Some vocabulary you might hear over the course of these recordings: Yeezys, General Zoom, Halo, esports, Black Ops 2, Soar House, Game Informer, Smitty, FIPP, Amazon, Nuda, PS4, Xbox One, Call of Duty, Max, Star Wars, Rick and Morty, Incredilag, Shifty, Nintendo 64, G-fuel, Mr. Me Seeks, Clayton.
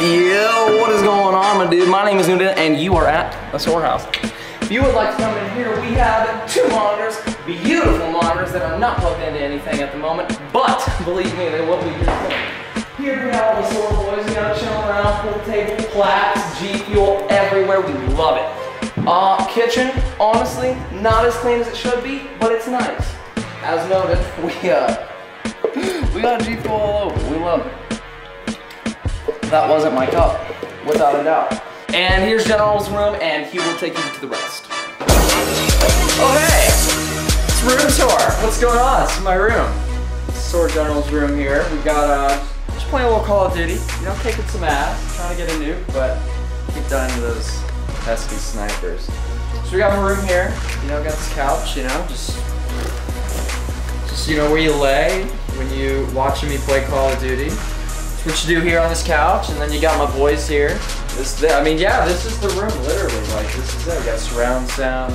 Yo, what is going on, my dude? My name is Nuda, and you are at the Soar House. If you would like to come in here, we have two monitors, beautiful monitors that are not plugged into anything at the moment, but believe me, they will be beautiful. Here we have all the Soar boys, you know, chilling around, pool table, plaques, G-fuel everywhere. We love it. Kitchen, honestly, not as clean as it should be, but it's nice. As noted, we got G-fuel all over. We love it. That wasn't my cup, without a doubt. And here's General's room, and he will take you to the rest. Oh, hey! It's room tour. What's going on? This is my room. This is General's room here. We got, just playing a little Call of Duty. You know, kicking some ass, trying to get a nuke, but keep dying to those pesky snipers. So we got my room here. You know, got this couch, you know, just you know, where you lay when you watching me play Call of Duty. What you do here on this couch, and then you got my boys here. This is the room, literally. Like, this is it. We got surround sound,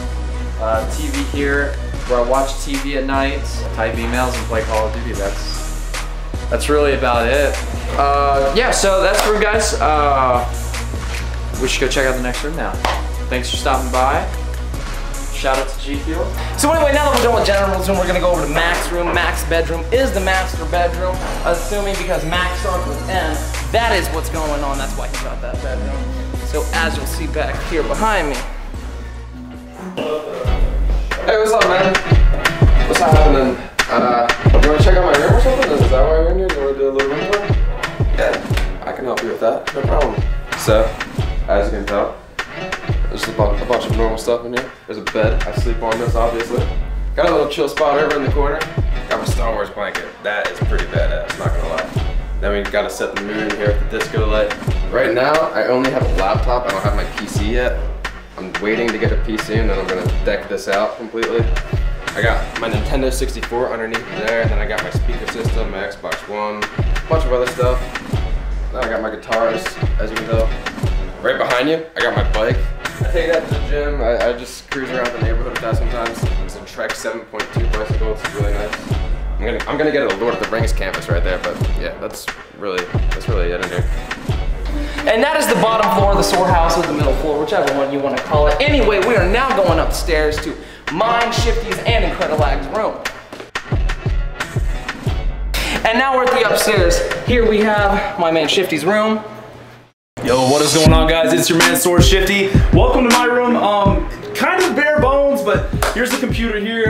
TV here, where I watch TV at night, type emails, and play Call of Duty. That's really about it. Yeah, so that's the room, guys. We should go check out the next room now. Thanks for stopping by. Shout out to G-fuel. So anyway, now that we're done with General's room, we're gonna go over to Max's room. Max's bedroom is the master bedroom, assuming because Max starts with M, that is what's going on. That's why he got that bedroom. So as you'll see back here behind me. Hey, what's up, man? What's happening? You wanna check out my room or something? Is that why you're in here? You wanna do a little room tour? Yeah, I can help you with that, no problem. So, as you can tell, there's a bunch of normal stuff in here. There's a bed. I sleep on this, obviously. Got a little chill spot over in the corner. Got my Star Wars blanket. That is pretty badass, not gonna lie. Then we gotta set the mood here with the disco light. Right now, I only have a laptop. I don't have my PC yet. I'm waiting to get a PC, and then I'm gonna deck this out completely. I got my Nintendo 64 underneath there, and then I got my speaker system, my Xbox One, a bunch of other stuff. Now I got my guitars, as you can tell. Right behind you, I got my bike. I take that to the gym. I just cruise around the neighborhood with that sometimes. It's a Trek 7.2 bicycle. It's really nice. I'm gonna get a Lord of the Rings canvas right there, but yeah, that's really it in here. And that is the bottom floor of the Soar House, or the middle floor, whichever one you want to call it. Anyway, we are now going upstairs to mine, Shifty's, and Incredilag's room. And now we're at the upstairs. Here we have my man Shifty's room. Yo, what is going on, guys? It's your man Soar Shifty. Welcome to my room. Kind of bare bones, but here's the computer here.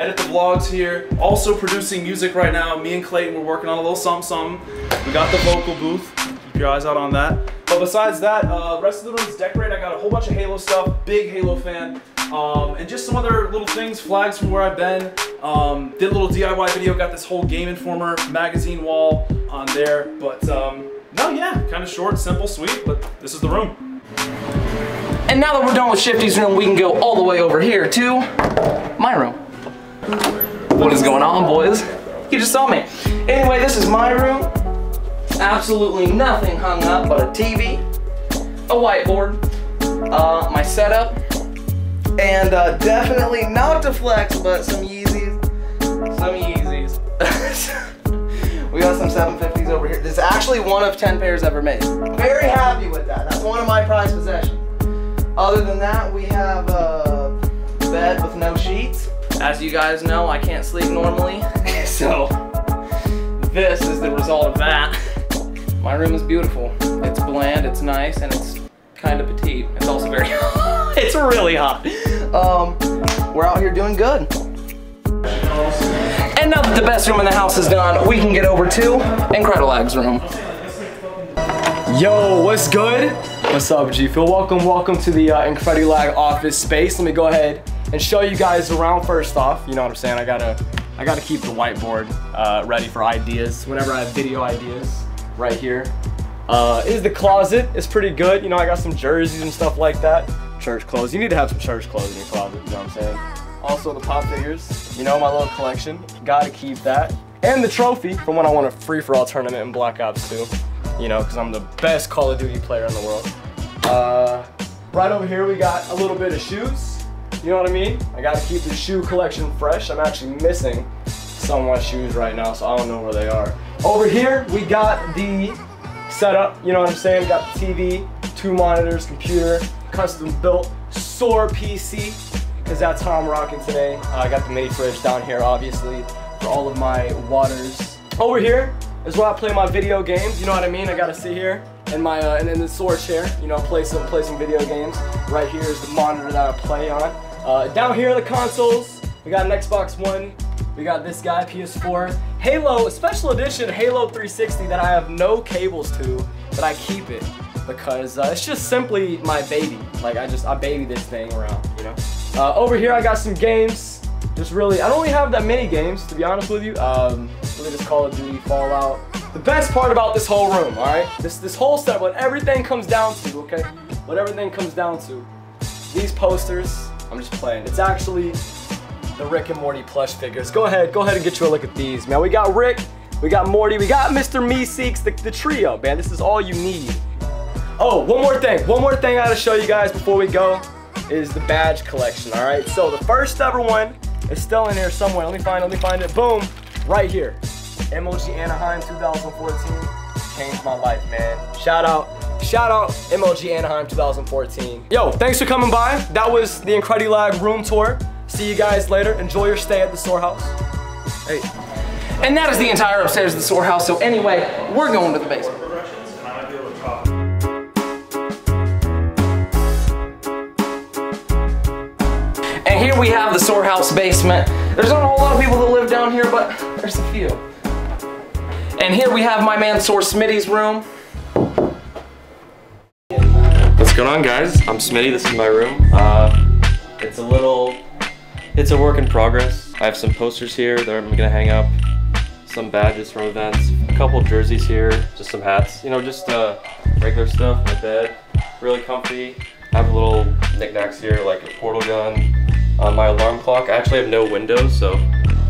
Edit the vlogs here. Also producing music right now. Me and Clayton, we're working on a little something. We got the vocal booth. Keep your eyes out on that. But besides that, rest of the room is decorated. I got a whole bunch of Halo stuff. Big Halo fan. And just some other little things, flags from where I've been. Did a little DIY video. Got this whole Game Informer magazine wall on there. But no, yeah, kind of short, simple, sweet, but this is the room. And now that we're done with Shifty's room, we can go all the way over here to my room. What is going on, boys? You just saw me. Anyway, this is my room. Absolutely nothing hung up but a TV, a whiteboard, my setup, and definitely not to flex, but some Yeezys. We got some 750s over here. This is actually one of 10 pairs ever made. Very happy with that. That's one of my prized possessions. Other than that, we have a bed with no sheets. As you guys know, I can't sleep normally. So this is the result of that. My room is beautiful. It's bland, it's nice, and it's kind of petite. It's also very hot. It's really hot. We're out here doing good. And now that the best room in the house is done, we can get over to Incredilag's room. Yo, what's good? What's up, G-fuel? Welcome to the Incredilag office space. Let me go ahead and show you guys around first off. You know what I'm saying? I gotta keep the whiteboard ready for ideas. Whenever I have video ideas, right here is the closet. It's pretty good. You know, I got some jerseys and stuff like that. Church clothes. You need to have some church clothes in your closet. You know what I'm saying? Also the pop figures, you know, my little collection. Gotta keep that. And the trophy from when I won a free-for-all tournament in Black Ops 2. You know, because I'm the best Call of Duty player in the world. Right over here we got a little bit of shoes. You know what I mean? I gotta keep the shoe collection fresh. I'm actually missing some of my shoes right now, so I don't know where they are. Over here we got the setup, you know what I'm saying? Got the TV, 2 monitors, computer, custom built Soar PC, because that's how I'm rocking today. I got the mini fridge down here, obviously, for all of my waters. Over here is where I play my video games, you know what I mean? I gotta sit here in my in the Soar chair, you know, play some video games. Right here is the monitor that I play on. Down here are the consoles. We got an Xbox One. We got this guy, PS4. Halo, special edition Halo 360 that I have no cables to, but I keep it because it's just simply my baby. Like, I baby this thing around, you know? Over here, I got some games. Just really, I don't really have that many games, to be honest with you. Really just Call of Duty, Fallout. The best part about this whole room, all right? This whole setup, what everything comes down to, okay? What everything comes down to. These posters, I'm just playing. It's actually the Rick and Morty plush figures. Go ahead and get you a look at these, man. We got Rick, we got Morty, we got Mr. Me Seeks, the trio, man. This is all you need. Oh, one more thing I gotta show you guys before we go is the badge collection, all right? So the first ever one is still in here somewhere. Let me find it. Boom, right here. MLG Anaheim 2014 changed my life, man. Shout out MLG Anaheim 2014. Yo, thanks for coming by. That was the Incredilag room tour. See you guys later. Enjoy your stay at the Soar House. Hey. And that is the entire upstairs of the Soar House. So anyway, we're going to the basement. And here we have the Soar House basement. There's not a whole lot of people that live down here, but there's a few. And here we have my man Soar Smitty's room. What's going on, guys? I'm Smitty. This is my room. It's a work in progress. I have some posters here that I'm gonna hang up, some badges from events, a couple jerseys here, just some hats, you know, just regular stuff. My bed, really comfy. I have little knickknacks here, like a portal gun, my alarm clock. I actually have no windows, so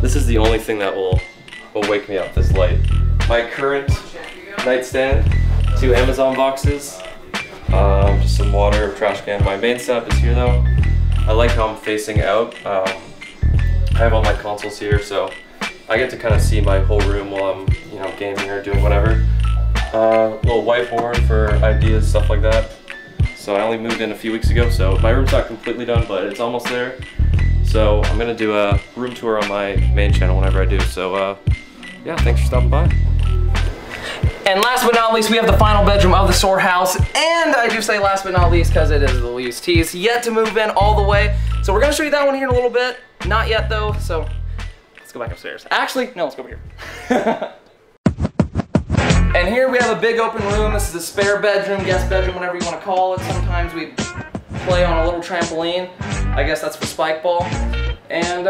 this is the only thing that will wake me up, this light. My current nightstand, 2 Amazon boxes, just some water, trash can. My main setup is here though. I like how I'm facing out. I have all my consoles here, so I get to kind of see my whole room while I'm, you know, gaming or doing whatever. Little whiteboard for ideas, stuff like that. So I only moved in a few weeks ago, so my room's not completely done, but it's almost there. So I'm gonna do a room tour on my main channel whenever I do. So yeah, thanks for stopping by. And last but not least, we have the final bedroom of the Soar House. And I do say last but not least because it is the least. He is yet to move in all the way. So we're gonna show you that one here in a little bit. Not yet though, so let's go back upstairs. Actually, no, let's go over here. And here we have a big open room. This is a spare bedroom, guest bedroom, whatever you wanna call it. Sometimes we play on a little trampoline. I guess that's for spike ball. And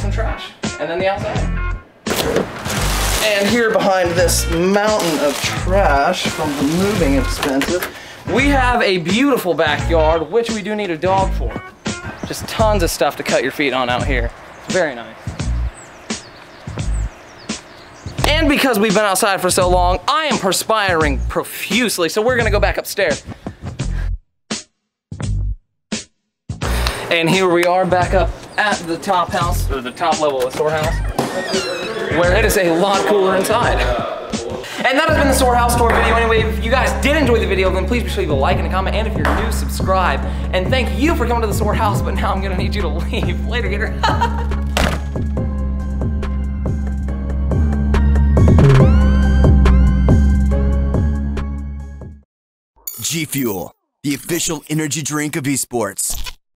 some trash. And then the outside. And here behind this mountain of trash from the moving expenses, we have a beautiful backyard, which we do need a dog for. Just tons of stuff to cut your feet on out here. It's very nice. And because we've been outside for so long, I am perspiring profusely, so we're gonna go back upstairs. And here we are back up at the top house, or the top level of the Soar House, where it is a lot cooler inside. And that has been the Soar House tour video. Anyway, if you guys did enjoy the video, then please be sure you leave a like and a comment, and if you're new, subscribe. And thank you for coming to the Soar House, but now I'm gonna need you to leave. Later, gator. G-Fuel, the official energy drink of esports.